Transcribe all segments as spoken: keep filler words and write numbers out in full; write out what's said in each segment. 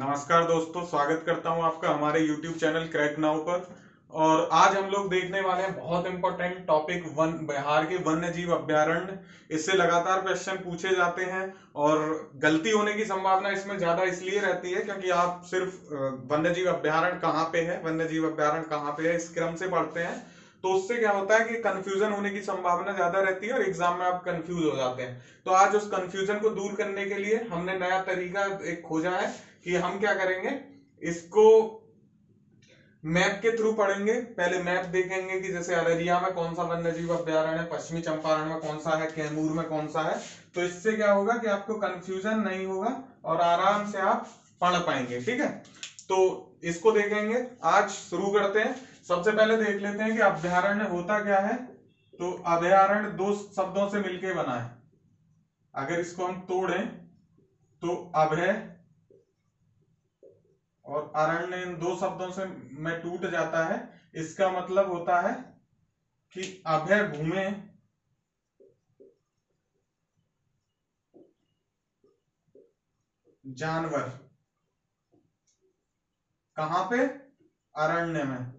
नमस्कार दोस्तों, स्वागत करता हूं आपका हमारे यूट्यूब चैनल क्रैक नाउ पर। और आज हम लोग देखने वाले हैं बहुत इंपॉर्टेंट टॉपिक, वन बिहार के वन्य जीव अभ्यारण्य। इससे लगातार क्वेश्चन पूछे जाते हैं और गलती होने की संभावना इसमें ज्यादा इसलिए रहती है क्योंकि आप सिर्फ वन्य जीव अभ्यारण्य कहाँ पे है, वन्य जीव अभ्यारण्य कहाँ पे है, इस क्रम से पढ़ते हैं तो उससे क्या होता है कि कंफ्यूजन होने की संभावना ज्यादा रहती है और एग्जाम में आप कंफ्यूज हो जाते हैं। तो आज उस कंफ्यूजन को दूर करने के लिए हमने नया तरीका एक खोजा है कि हम क्या करेंगे, इसको मैप के थ्रू पढ़ेंगे। पहले मैप देखेंगे कि जैसे अररिया में कौन सा वन्य जीव अभ्यारण्य है, पश्चिमी चंपारण में कौन सा है, कैमूर में कौन सा है। तो इससे क्या होगा कि आपको कंफ्यूजन नहीं होगा और आराम से आप पढ़ पाएंगे। ठीक है, तो इसको देखेंगे, आज शुरू करते हैं। सबसे पहले देख लेते हैं कि अभ्यारण्य होता क्या है। तो अभ्यारण्य दो शब्दों से मिलके बना है। अगर इसको हम तोड़ें तो अभय और अरण्य इन दो शब्दों से में टूट जाता है। इसका मतलब होता है कि अभय भूमि जानवर कहां पे, अरण्य में।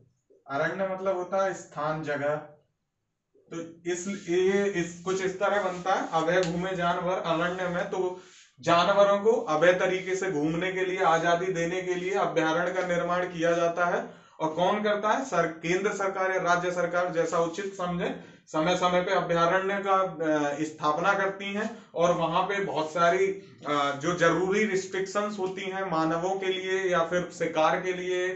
अरण्य मतलब होता है स्थान, जगह। तो इस ये इस कुछ इस तरह बनता है, अभय भूमि जानवर अरण्य में। तो जानवरों को अभय तरीके से घूमने के लिए, आजादी देने के लिए अभ्यारण्य का निर्माण किया जाता है। और कौन करता है, सर केंद्र सरकार या राज्य सरकार जैसा उचित समझे, समय समय पे अभ्यारण्य का स्थापना करती हैं। और वहां पे बहुत सारी जो जरूरी रिस्ट्रिक्शंस होती हैं मानवों के लिए या फिर शिकार के लिए,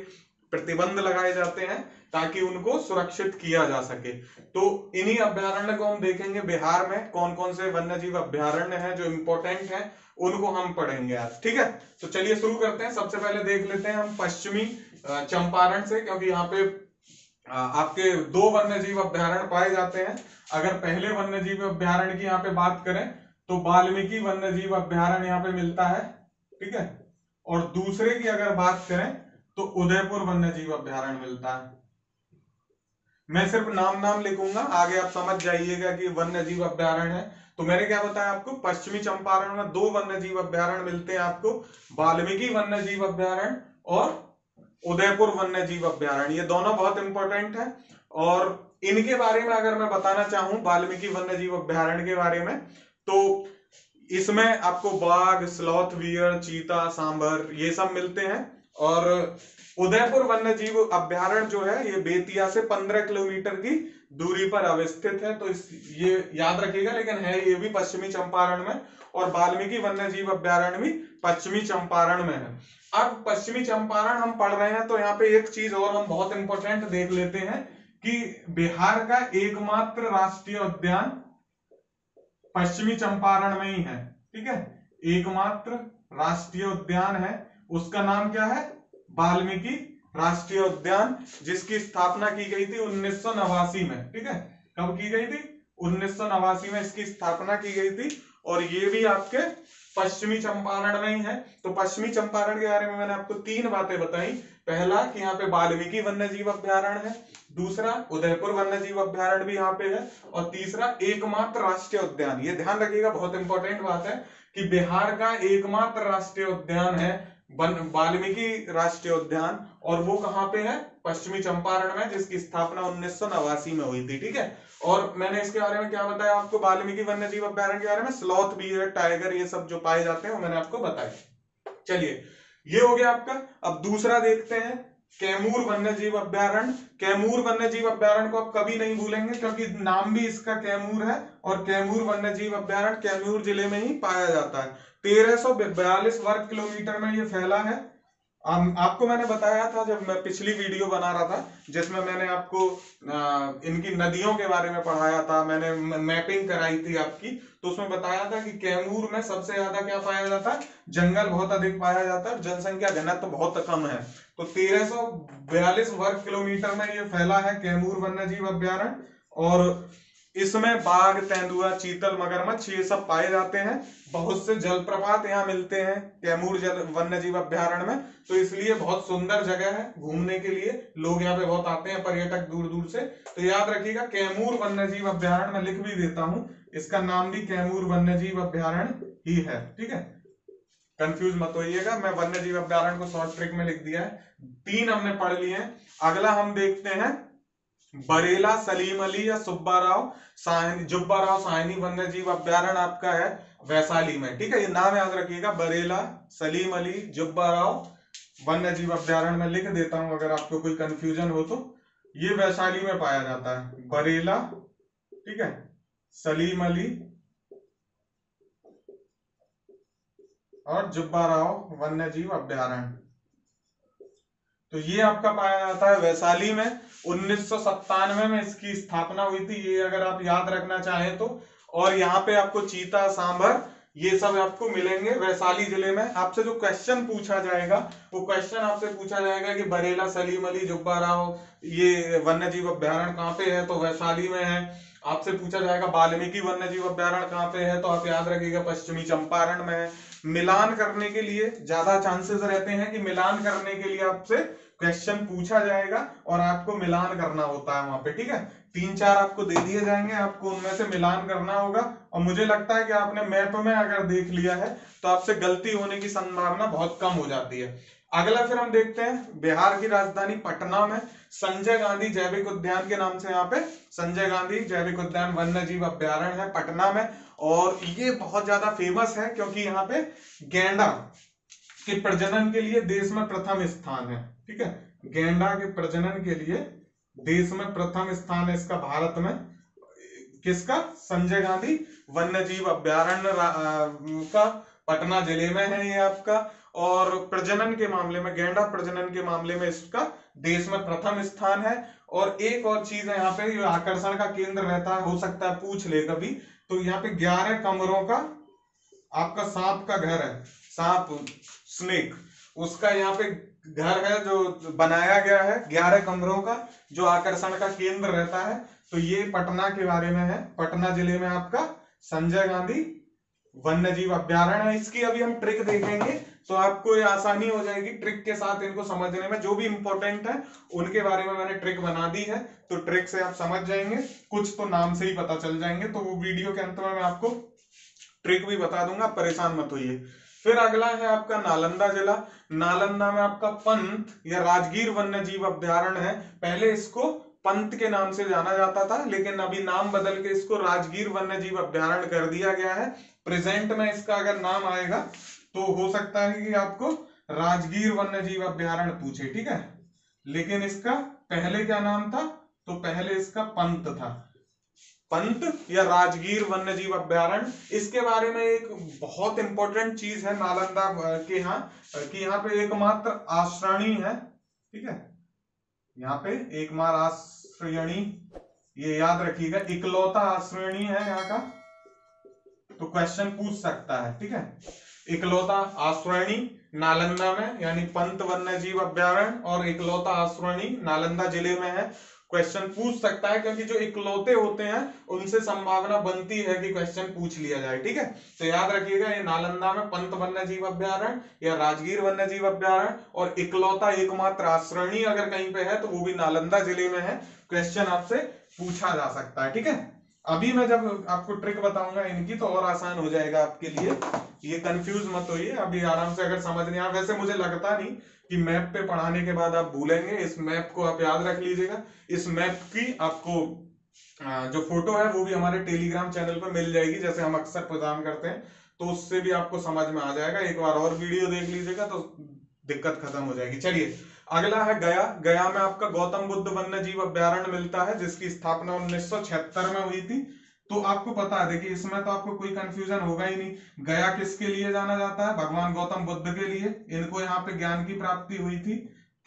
प्रतिबंध लगाए जाते हैं ताकि उनको सुरक्षित किया जा सके। तो इन्हीं अभ्यारण्य को हम देखेंगे बिहार में कौन कौन से वन्य जीव अभ्यारण्य हैं जो इम्पोर्टेंट हैं, उनको हम पढ़ेंगे आज। ठीक है, तो चलिए शुरू करते हैं। सबसे पहले देख लेते हैं हम पश्चिमी चंपारण से, क्योंकि यहाँ पे आपके दो वन्य जीव अभ्यारण्य पाए जाते हैं। अगर पहले वन्य जीव अभ्यारण्य की यहाँ पे बात करें तो वाल्मीकि वन्य जीव अभ्यारण्य यहाँ पे मिलता है। ठीक है, और दूसरे की अगर बात करें तो उदयपुर वन्य जीव अभ्यारण्य मिलता है। मैं सिर्फ नाम नाम लिखूंगा, आगे आप समझ जाइएगा कि वन्य जीव अभ्यारण्य है। तो मैंने क्या बताया आपको, पश्चिमी चंपारण में दो वन्य जीव अभ्यारण्य मिलते हैं आपको, वाल्मीकि वन्य जीव अभ्यारण्य और उदयपुर वन्य जीव अभ्यारण्य। ये दोनों बहुत इंपॉर्टेंट है। और इनके बारे में अगर मैं बताना चाहूं, वाल्मीकि वन्य जीव अभ्यारण्य के बारे में, तो इसमें आपको बाघ, स्लॉथ वियर, चीता, सांभर ये सब मिलते हैं। और उदयपुर वन्य जीव अभ्यारण्य जो है ये बेतिया से पंद्रह किलोमीटर की दूरी पर अवस्थित है। तो इस ये याद रखिएगा, लेकिन है ये भी पश्चिमी चंपारण में। और वाल्मीकि वन्य जीव अभ्यारण्य भी पश्चिमी चंपारण में है। अब पश्चिमी चंपारण हम पढ़ रहे हैं तो यहाँ पे एक चीज और हम बहुत इंपॉर्टेंट देख लेते हैं कि बिहार का एकमात्र राष्ट्रीय उद्यान पश्चिमी चंपारण में ही है। ठीक है, एकमात्र राष्ट्रीय उद्यान है, उसका नाम क्या है, वाल्मीकि राष्ट्रीय उद्यान, जिसकी स्थापना की गई थी उन्नीस सौ नवासी में। ठीक है, कब की गई थी, उन्नीस सौ नवासी में इसकी स्थापना की गई थी। और ये भी आपके पश्चिमी चंपारण में ही है। तो पश्चिमी चंपारण के बारे में मैंने आपको तीन बातें बताई। पहला कि यहाँ पे वाल्मीकि वन्य जीव अभ्यारण्य है, दूसरा उदयपुर वन्य जीव अभ्यारण्य भी यहाँ पे है, और तीसरा एकमात्र राष्ट्रीय उद्यान। ये ध्यान रखिएगा, बहुत इंपॉर्टेंट बात है कि बिहार का एकमात्र राष्ट्रीय उद्यान है वाल्मीकि राष्ट्रीय उद्यान, और वो कहाँ पे है, पश्चिमी चंपारण में, जिसकी स्थापना उन्नीस सौ नवासी में हुई थी। ठीक है, और मैंने इसके बारे में क्या बताया आपको, वाल्मीकि वन्य जीव अभ्यारण्य के बारे में स्लॉथ भी है, टाइगर, ये सब जो पाए जाते हैं वो मैंने आपको बताया। चलिए, ये हो गया आपका। अब दूसरा देखते हैं कैमूर वन्य जीव अभ्यारण्य। कैमूर वन्य जीव अभ्यारण्य को आप कभी नहीं भूलेंगे क्योंकि नाम भी इसका कैमूर है, और कैमूर वन्य जीव अभ्यारण्य कैमूर जिले में ही पाया जाता है। तेरह सौ बयालीस वर्ग किलोमीटर में ये फैला है। आम, आपको मैंने बताया था जब मैं पिछली वीडियो बना रहा था, जिसमें मैंने आपको आ, इनकी नदियों के बारे में पढ़ाया था, मैंने मैपिंग कराई थी आपकी, तो उसमें बताया था कि कैमूर में सबसे ज्यादा क्या पाया जाता है, जंगल बहुत अधिक पाया जाता है, जनसंख्या घनत्व तो बहुत कम है। तो तेरह सौ बयालीस वर्ग किलोमीटर में ये फैला है कैमूर वन्य जीव अभ्यारण्य। और इसमें बाघ, तेंदुआ, चीतल, मगरमच्छ ये सब पाए जाते हैं। बहुत से जलप्रपात यहाँ मिलते हैं कैमूर जल वन्य जीव अभ्यारण्य में। तो इसलिए बहुत सुंदर जगह है घूमने के लिए, लोग यहाँ पे बहुत आते हैं पर्यटक दूर दूर से। तो याद रखिएगा कैमूर वन्य जीव अभ्यारण्य, मैं लिख भी देता हूँ, इसका नाम भी कैमूर वन्य जीव अभ्यारण्य ही है। ठीक है, कंफ्यूज मत होइएगा। मैं वन्य जीव अभ्यारण्य को शॉर्ट ट्रिक में लिख दिया है, तीन हमने पढ़ लिए हैं। अगला हम देखते हैं बरेला सलीम अली या सुब्बा राव जुब्बा राव साहनी वन्य जीव अभ्यारण्य आपका है वैशाली में, ठीक है। ये नाम याद रखिएगा, बरेला सलीम अली जुब्बा राव वन्य जीव अभ्यारण्य में लिख देता हूं, अगर आपको कोई कंफ्यूजन हो तो। ये वैशाली में पाया जाता है बरेला, ठीक है, सलीम अली और जुब्बा राव वन्य जीव अभ्यारण्य। तो ये आपका पाया जाता है वैशाली में। उन्नीस सौ सत्तानवे में इसकी स्थापना हुई थी, ये अगर आप याद रखना चाहें तो। और यहाँ पे आपको चीता, सांभर ये सब आपको मिलेंगे वैशाली जिले में। आपसे जो क्वेश्चन पूछा जाएगा वो क्वेश्चन आपसे पूछा जाएगा कि बरेला सलीम अली जुब्बा राव ये वन्य जीव अभ्यारण्य कहाँ पे है, तो वैशाली में है। आपसे पूछा जाएगा वाल्मीकि वन्य जीव अभ्यारण्य कहाँ पे है, तो आप याद रखिएगा पश्चिमी चंपारण में है। मिलान करने के लिए ज्यादा चांसेस रहते हैं कि मिलान करने के लिए आपसे क्वेश्चन पूछा जाएगा और आपको मिलान करना होता है वहां पे, ठीक है। तीन चार आपको दे दिए जाएंगे, आपको उनमें से मिलान करना होगा। और मुझे लगता है कि आपने मैप में अगर देख लिया है तो आपसे गलती होने की संभावना बहुत कम हो जाती है। अगला फिर हम देखते हैं बिहार की राजधानी पटना में संजय गांधी जैविक उद्यान के नाम से, यहाँ पे संजय गांधी जैविक उद्यान वन्य जीव अभ्यारण्य है पटना में। और ये बहुत ज्यादा फेमस है क्योंकि यहाँ पे गैंडा के प्रजनन के लिए देश में प्रथम स्थान है, ठीक है। गैंडा के प्रजनन के लिए देश में प्रथम स्थान है इसका भारत में, किसका, संजय गांधी वन्य जीव अभ्यारण्य का, पटना जिले में है ये आपका। और प्रजनन के मामले में, गैंडा प्रजनन के मामले में इसका देश में प्रथम स्थान है। और एक और चीज है यहाँ पे, ये आकर्षण का केंद्र रहता है, हो सकता है पूछ ले कभी। तो यहाँ पे ग्यारह कमरों का आपका सांप का घर है, सांप स्नेक उसका यहाँ पे घर है जो बनाया गया है, ग्यारह कमरों का, जो आकर्षण का केंद्र रहता है। तो ये पटना के बारे में है, पटना जिले में आपका संजय गांधी वन्य जीव अभ्यारण्य है। इसकी अभी हम ट्रिक देखेंगे तो आपको ये आसानी हो जाएगी ट्रिक के साथ इनको समझने में। जो भी इंपॉर्टेंट है उनके बारे में मैंने ट्रिक बना दी है, तो ट्रिक से आप समझ जाएंगे, कुछ तो नाम से ही पता चल जाएंगे। तो वो वीडियो के अंत में मैं आपको ट्रिक भी बता दूंगा, परेशान मत होइए। फिर अगला है आपका नालंदा जिला। नालंदा में आपका पंत या राजगीर वन्य जीव अभ्यारण्य है। पहले इसको पंत के नाम से जाना जाता था, लेकिन अभी नाम बदल के इसको राजगीर वन्य जीव अभ्यारण्य कर दिया गया है। प्रेजेंट में इसका अगर नाम आएगा तो हो सकता है कि आपको राजगीर वन्य जीव अभ्यारण्य पूछे, ठीक है। लेकिन इसका पहले क्या नाम था, तो पहले इसका पंत था, पंत या राजगीर वन्य जीव अभ्यारण्य। इसके बारे में एक बहुत इंपॉर्टेंट चीज है नालंदा के यहाँ कि यहाँ पे एकमात्र आश्रयणी है, ठीक है, यहाँ पे एकमात्र आश्रयणी, ये याद रखिएगा, इकलौता आश्रयणी है यहाँ का, तो क्वेश्चन पूछ सकता है, ठीक है। इकलौता आश्रयणी नालंदा में, यानी पंत वन्य जीव अभ्यारण्य और इकलौता आश्रयणी नालंदा जिले में है। क्वेश्चन पूछ सकता है क्योंकि जो इकलौते होते हैं उनसे संभावना बनती है कि क्वेश्चन पूछ लिया जाए, ठीक है। तो याद रखिएगा, ये नालंदा में पंत वन्य जीव अभ्यारण्य या राजगीर वन्य जीव अभ्यारण्य और इकलौता एकमात्र आश्रयणी अगर कहीं पे है तो वो भी नालंदा जिले में है। क्वेश्चन आपसे पूछा जा सकता है, ठीक है। अभी मैं जब आपको ट्रिक बताऊंगा इनकी तो और आसान हो जाएगा आपके लिए, ये कंफ्यूज मत होइए, अभी आराम से अगर समझ नहीं आया। वैसे मुझे लगता नहीं कि मैप पे पढ़ाने के बाद आप भूलेंगे, इस मैप को आप याद रख लीजिएगा। इस मैप की आपको जो फोटो है वो भी हमारे टेलीग्राम चैनल पर मिल जाएगी, जैसे हम अक्सर प्रदान करते हैं, तो उससे भी आपको समझ में आ जाएगा। एक बार और वीडियो देख लीजिएगा तो दिक्कत खत्म हो जाएगी। चलिए, अगला है गया। गया में आपका गौतम बुद्ध वन्य जीव अभ्यारण्य मिलता है, जिसकी स्थापना उन्नीस सौ छिहत्तर में हुई थी। तो आपको पता है, देखिए इसमें तो आपको कोई कंफ्यूजन होगा ही नहीं। गया किसके लिए जाना जाता है, भगवान गौतम बुद्ध के लिए। इनको यहाँ पे ज्ञान की प्राप्ति हुई थी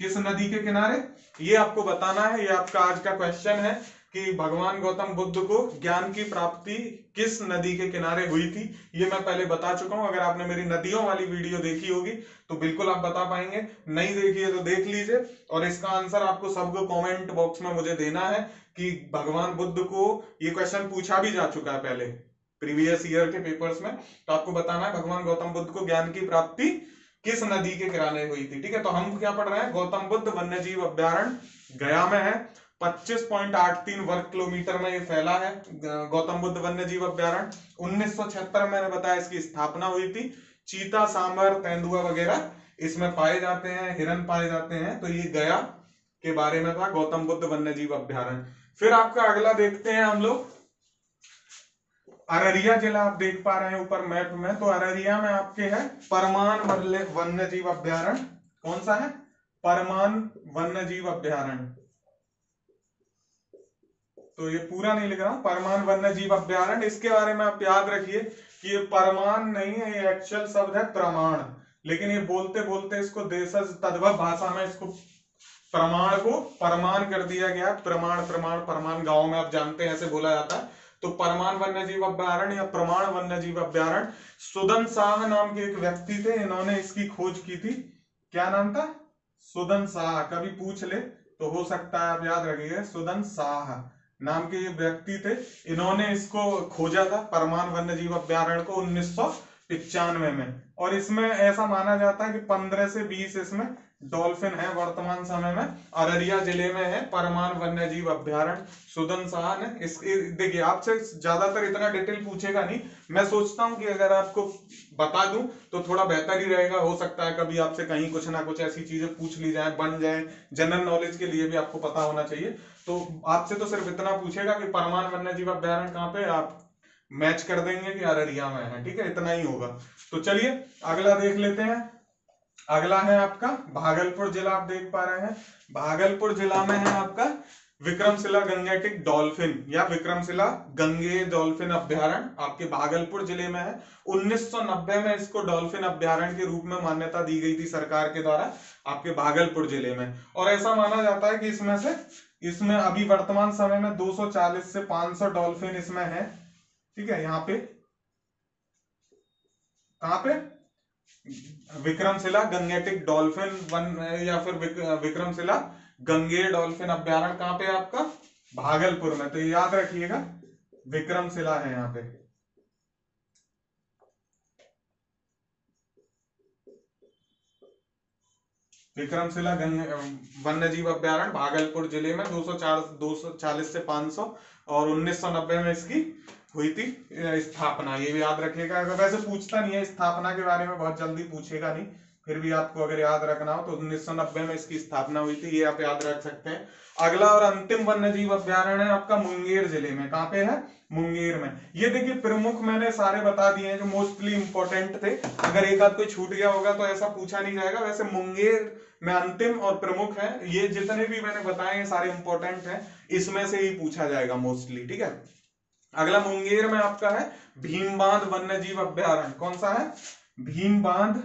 किस नदी के किनारे, ये आपको बताना है। ये आपका आज का क्वेश्चन है कि भगवान गौतम बुद्ध को ज्ञान की प्राप्ति किस नदी के किनारे हुई थी। ये मैं पहले बता चुका हूं, अगर आपने मेरी नदियों वाली वीडियो देखी होगी तो बिल्कुल आप बता पाएंगे, नहीं देखी है तो देख लीजिए। और इसका आंसर आपको सबको कमेंट बॉक्स में मुझे देना है कि भगवान बुद्ध को, ये क्वेश्चन पूछा भी जा चुका है पहले प्रीवियस ईयर के पेपर्स में, तो आपको बताना है भगवान गौतम बुद्ध को ज्ञान की प्राप्ति किस नदी के किनारे हुई थी, ठीक है। तो हम क्या पढ़ रहे हैं, गौतम बुद्ध वन्य जीव अभ्यारण्य गया में है, पच्चीस पॉइंट आठ तीन वर्ग किलोमीटर में ये फैला है गौतम बुद्ध वन्य जीव अभ्यारण्य। उन्नीस सौ छिहत्तर में मैंने बताया इसकी स्थापना हुई थी। चीता, सांबर, तेंदुआ वगैरह इसमें पाए जाते हैं, हिरन पाए जाते हैं। तो ये गया के बारे में था, गौतम बुद्ध वन्य जीव अभ्यारण्य। फिर आपका अगला देखते हैं हम लोग अररिया जिला। आप देख पा रहे हैं ऊपर मैप में, तो अररिया में आपके है परमान वन्य जीव अभ्यारण्य। कौन सा है? परमान वन्य जीव अभ्यारण्य। तो ये पूरा नहीं लिख रहा हूं, परमान वन्य जीव अभ्यारण्य। इसके बारे में आप याद रखिए कि ये परमान नहीं है, ये एक्चुअल शब्द है प्रमाण, लेकिन ये बोलते बोलते इसको देशज तद्भव भाषा में इसको प्रमाण को परमान कर दिया गया। प्रमाण प्रमाण प्रमाण गांव में आप जानते हैं ऐसे बोला जाता है। तो परमान वन्यजीव अभ्यारण्य या प्रमाण वन्यजीव अभ्यारण्य सुदन शाह नाम के एक व्यक्ति थे, इन्होंने इसकी खोज की थी। क्या नाम था? सुदन शाह। कभी पूछ ले तो हो सकता है आप याद रखिए, सुदन शाह नाम के ये व्यक्ति थे, इन्होंने इसको खोजा था परमान वन्यजीव अभ्यारण्य को उन्नीस सौ पिचानवे में। और इसमें ऐसा माना जाता है कि पंद्रह से बीस इसमें डॉल्फिन है वर्तमान समय में। अररिया जिले में है परमान वन्यजीव अभ्यारण्य, सुदन शाह ने। इस देखिए आपसे ज्यादातर इतना डिटेल पूछेगा नहीं, मैं सोचता हूं कि अगर आपको बता दूं तो थोड़ा बेहतर ही रहेगा। हो सकता है कभी आपसे कहीं कुछ ना कुछ ऐसी चीजें पूछ ली जाए, बन जाए, जनरल नॉलेज के लिए भी आपको पता होना चाहिए। तो आपसे तो सिर्फ इतना पूछेगा कि परमान वन्यजीव अभ्यारण्य कहाँ पे, आप मैच कर देंगे कि अररिया में है, ठीक है, इतना ही होगा। तो चलिए अगला देख लेते हैं। अगला है आपका भागलपुर जिला। आप देख पा रहे हैं भागलपुर जिला में है आपका विक्रमशिला गंगेटिक डॉल्फिन या विक्रमशिला गंगे डॉल्फिन अभ्यारण्य आपके भागलपुर जिले में है। उन्नीस सौ नब्बे में इसको डॉल्फिन अभ्यारण्य के रूप में मान्यता दी गई थी सरकार के द्वारा आपके भागलपुर जिले में। और ऐसा माना जाता है कि इसमें से इसमें अभी वर्तमान समय में दो सौ चालीस से पाँच सौ डॉल्फिन इसमें है, ठीक है। यहाँ पे कहाँ पे विक्रमशिला गंगेटिक डॉल्फिन वन या फिर विक, विक्रमशिला गंगे डॉल्फिन अभ्यारण्य कहाँ पे आपका? भागलपुर में। तो याद रखिएगा विक्रमशिला है यहाँ पे। विक्रमशिला वन्यजीव अभ्यारण्य भागलपुर जिले में दो सौ चालीस से पाँच सौ और उन्नीस सौ नब्बे में इसकी हुई थी स्थापना। ये भी याद रखिएगा। अगर वैसे पूछता नहीं है स्थापना के बारे में, बहुत जल्दी पूछेगा नहीं, फिर भी आपको अगर याद रखना हो तो उन्नीस सौ नब्बे में इसकी स्थापना हुई थी, ये आप याद रख सकते हैं। अगला और अंतिम वन्यजीव अभ्यारण्य है आपका मुंगेर जिले में। कहाँ पे है? मुंगेर में। ये देखिए प्रमुख मैंने सारे बता दिए हैं जो मोस्टली इंपॉर्टेंट थे, अगर एक आध कोई छूट गया होगा तो ऐसा पूछा नहीं जाएगा। वैसे मुंगेर में अंतिम और प्रमुख है, ये जितने भी मैंने बताए हैं सारे इंपॉर्टेंट है, इसमें से ही पूछा जाएगा मोस्टली, ठीक है। अगला मुंगेर में आपका है भीमबांध वन्यजीव अभ्यारण्य। कौन सा है? भीमबांध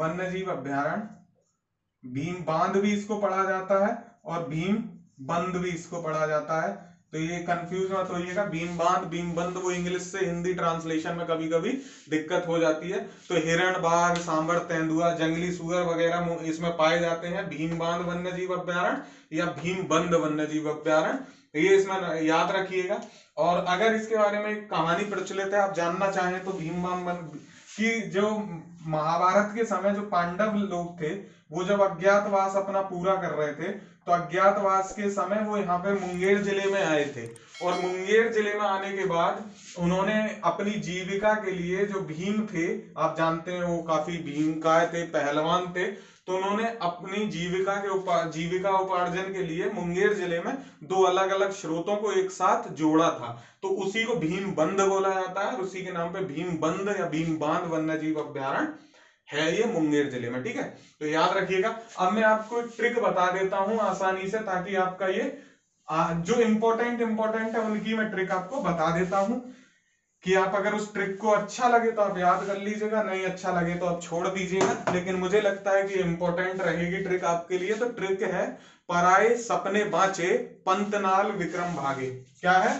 वन्यजीव अभ्यारण्य। भीमबांध भी इसको पढ़ा जाता है और भीमबंध भी इसको पढ़ा जाता है, तो ये कंफ्यूज मत होइएगा। भीमबांध भीमबंध वो इंग्लिश से हिंदी ट्रांसलेशन में कभी कभी दिक्कत हो जाती है। तो हिरण, बाघ, सांबर, तेंदुआ, जंगली सूअर वगैरह इसमें पाए जाते हैं। भीमबांध वन्यजीव अभ्यारण्य या भीमबंध वन्यजीव अभ्यारण्य, ये इसमें याद रखिएगा। और अगर इसके बारे में कहानी प्रचलित है आप जानना चाहें तो भीमबांध की जो महाभारत के समय जो पांडव लोग थे वो जब अज्ञातवास अपना पूरा कर रहे थे तो अज्ञातवास के समय वो यहाँ पे मुंगेर जिले में आए थे। और मुंगेर जिले में आने के बाद उन्होंने अपनी जीविका के लिए, जो भीम थे आप जानते हैं वो काफी भीमकाय थे, पहलवान थे, तो उन्होंने अपनी जीविका के उपा जीविका उपार्जन के लिए मुंगेर जिले में दो अलग अलग स्रोतों को एक साथ जोड़ा था। तो उसी को भीमबंध बोला जाता है और उसी के नाम पे भीमबंध या भीमबांध वन्यजीव अभ्यारण्य है ये मुंगेर जिले में, ठीक है। तो याद रखिएगा। अब मैं आपको एक ट्रिक बता देता हूं आसानी से, ताकि आपका ये जो इंपॉर्टेंट इंपॉर्टेंट है उनकी मैं ट्रिक आपको बता देता हूं कि आप अगर उस ट्रिक को अच्छा लगे तो आप याद कर लीजिएगा, नहीं अच्छा लगे तो आप छोड़ दीजिएगा। लेकिन मुझे लगता है कि इंपॉर्टेंट रहेगी ट्रिक आपके लिए। तो ट्रिक है पराए सपने बाँचे पंतनाल विक्रम भागे। क्या है?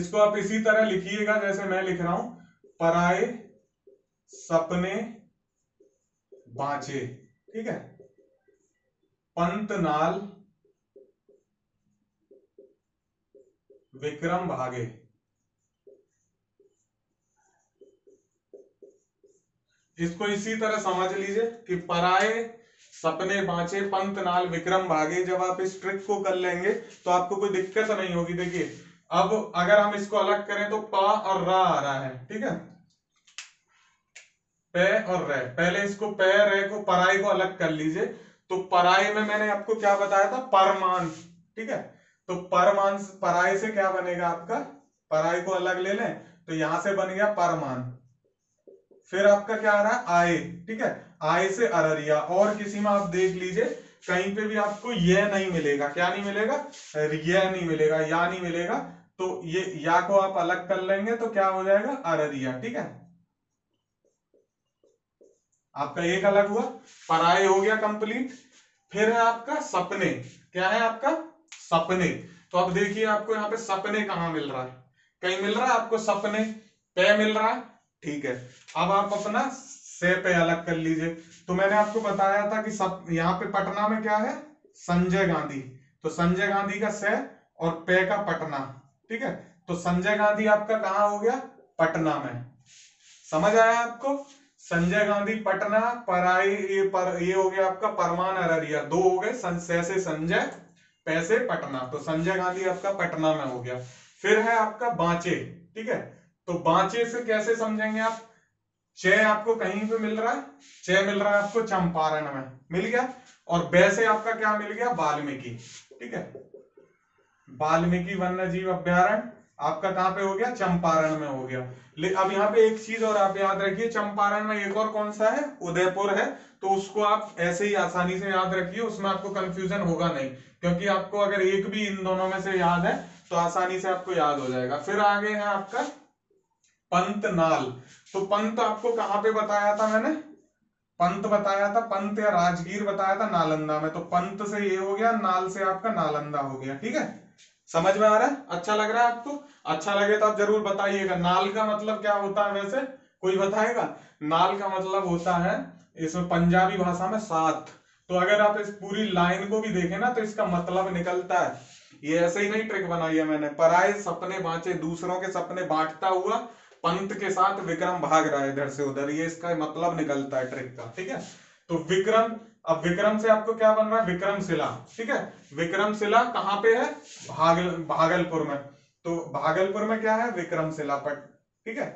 इसको आप इसी तरह लिखिएगा जैसे मैं लिख रहा हूं, पराए सपने बाँचे, ठीक है, पंतनाल विक्रम भागे। इसको इसी तरह समझ लीजिए कि पराए सपने बाँचे पंतनाल विक्रम भागे। जब आप इस ट्रिक को कर लेंगे तो आपको कोई दिक्कत नहीं होगी। देखिए अब अगर हम इसको अलग करें तो पा और रा आ रहा है, ठीक है, पे और रे, पहले इसको पे रे को पराई को अलग कर लीजिए। तो पराई में मैंने आपको क्या बताया था, परमान, ठीक है। तो परमान पराई से क्या बनेगा आपका, पराई को अलग ले लें तो यहां से बन गया परमान। फिर आपका क्या आ रहा है आय, ठीक है, आय से अररिया। और किसी में आप देख लीजिए कहीं पे भी आपको यह नहीं मिलेगा, क्या नहीं मिलेगा, यह नहीं मिलेगा, या नहीं मिलेगा। तो ये या को आप अलग कर लेंगे तो क्या हो जाएगा, अररिया, ठीक है। आपका एक अलग हुआ, पराय हो गया कंप्लीट। फिर है आपका सपने, क्या है आपका सपने। तो अब देखिए आपको यहाँ पे सपने कहाँ मिल रहा है, कहीं मिल रहा है आपको सपने, पे मिल रहा है, ठीक है। अब आप अपना से पे अलग कर लीजिए। तो मैंने आपको बताया था कि सब यहाँ पे पटना में क्या है, संजय गांधी। तो संजय गांधी का से और पे का पटना, ठीक है। तो संजय गांधी आपका कहाँ हो गया, पटना में। समझ आया आपको, संजय गांधी पटना, पराई ये पर ये हो गया आपका परमान अररिया, दो हो गए, से से संजय, पैसे पटना। तो संजय गांधी आपका पटना में हो गया। फिर है आपका बांचे, ठीक है। तो बांचे से कैसे समझेंगे आप, चे आपको कहीं पे मिल रहा है, चे मिल रहा है आपको चंपारण में, मिल गया। और वैसे आपका क्या मिल गया, वाल्मीकि, ठीक है। वाल्मीकि वन्य जीव अभ्यारण्य आपका कहाँ पे हो गया, चंपारण में हो गया। अब यहाँ पे एक चीज और आप याद रखिए, चंपारण में एक और कौन सा है, उदयपुर है। तो उसको आप ऐसे ही आसानी से याद रखिए, उसमें आपको कंफ्यूजन होगा नहीं, क्योंकि आपको अगर एक भी इन दोनों में से याद है तो आसानी से आपको याद हो जाएगा। फिर आगे है आपका पंतनाल। तो पंत आपको कहाँ पे बताया था मैंने, पंत बताया था, पंत या राजगीर बताया था, नालंदा में। तो पंत से ये हो गया, नाल से आपका नालंदा हो गया, ठीक है। समझ में आ रहा है, अच्छा लग रहा है आपको, अच्छा लगे तो आप जरूर बताइएगा। नाल का मतलब क्या होता है, वैसे कोई बताएगा, नाल का मतलब होता है इसमें पंजाबी भाषा में सात। तो अगर आप इस पूरी लाइन को भी देखें ना तो इसका मतलब निकलता है। ये ऐसे ही नहीं ट्रिक बनाई है मैंने, पराए सपने बांचे, दूसरों के सपने बांटता हुआ पंत के साथ विक्रम भाग रहा है इधर से उधर, ये इसका मतलब निकलता है ट्रिक का, ठीक है। तो विक्रम, अब विक्रम से आपको क्या बन रहा है, विक्रमशिला, ठीक है। विक्रमशिला कहाँ पे है, भागल भागलपुर में। तो भागलपुर में क्या है, विक्रमशिला पट, ठीक है।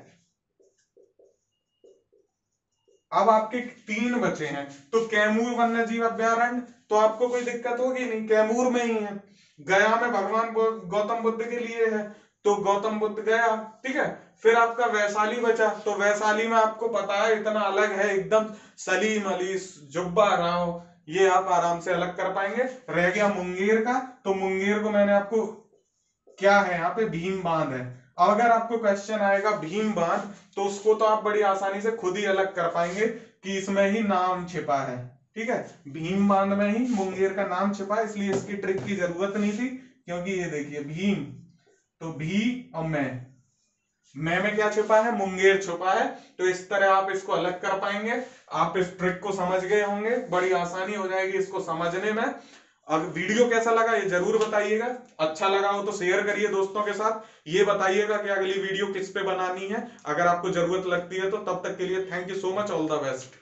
अब आपके तीन बचे हैं। तो कैमूर वन्य जीव अभ्यारण्य तो आपको कोई दिक्कत होगी नहीं, कैमूर में ही है। गया में भगवान गौतम बुद्ध के लिए है, तो गौतम बुद्ध गया, ठीक है। फिर आपका वैशाली बचा, तो वैशाली में आपको पता है इतना अलग है एकदम, सलीम अली जुब्बा राव, ये आप आराम से अलग कर पाएंगे। रह गया मुंगेर का, तो मुंगेर को मैंने आपको क्या है यहाँ पे, भीम बांध है। अगर आपको क्वेश्चन आएगा भीम बांध, तो उसको तो आप बड़ी आसानी से खुद ही अलग कर पाएंगे कि इसमें ही नाम छिपा है, ठीक है। भीम बांध में ही मुंगेर का नाम छिपा, इसलिए इसकी ट्रिक की जरूरत नहीं थी, क्योंकि ये देखिए भीम, तो भी और मैं, मैं में क्या छुपा है, मुंगेर छुपा है। तो इस तरह आप इसको अलग कर पाएंगे। आप इस ट्रिक को समझ गए होंगे, बड़ी आसानी हो जाएगी इसको समझने में। अब वीडियो कैसा लगा ये जरूर बताइएगा, अच्छा लगा हो तो शेयर करिए दोस्तों के साथ। ये बताइएगा कि अगली वीडियो किस पे बनानी है, अगर आपको जरूरत लगती है तो। तब तक के लिए thank you so much, all the best.